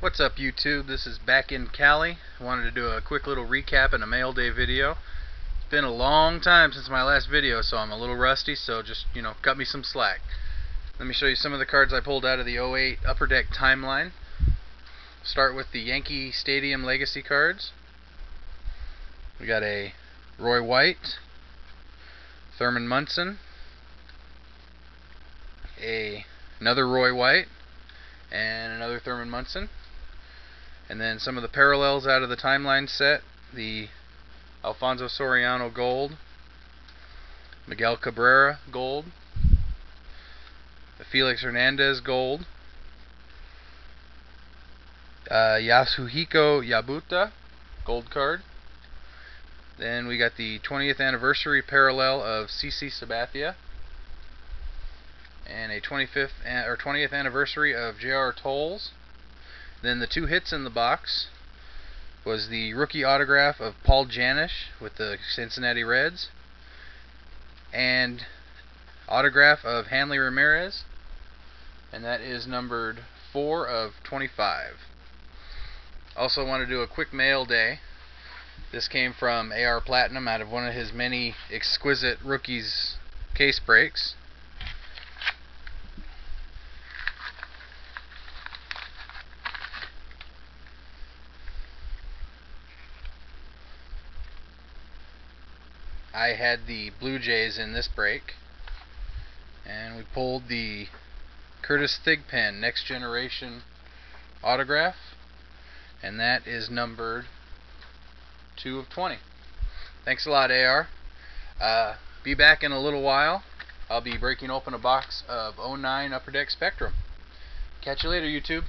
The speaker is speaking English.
What's up YouTube, this is Back in Cali. Wanted to do a quick little recap and a mail day video. It's been a long time since my last video, so I'm a little rusty, so just, you know, cut me some slack. Let me show you some of the cards I pulled out of the 08 Upper Deck timeline. Start with the Yankee Stadium Legacy cards. We got a Roy White, Thurman Munson, another Roy White, and another Thurman Munson. And then some of the parallels out of the timeline set, the Alfonso Soriano gold, Miguel Cabrera gold, the Felix Hernandez gold, Yasuhiko Yabuta gold card. Then we got the 20th anniversary parallel of C.C. Sabathia, and a 20th anniversary of J.R. Toles. Then the two hits in the box was the rookie autograph of Paul Janish with the Cincinnati Reds, and autograph of Hanley Ramirez, and that is numbered 4/25. Also want to do a quick mail day. This came from AR Platinum out of one of his many exquisite rookies case breaks. I had the Blue Jays in this break, and we pulled the Curtis Thigpen Next Generation autograph, and that is numbered 2/20. Thanks a lot, AR. Be back in a little while. I'll be breaking open a box of 09 Upper Deck Spectrum. Catch you later, YouTube.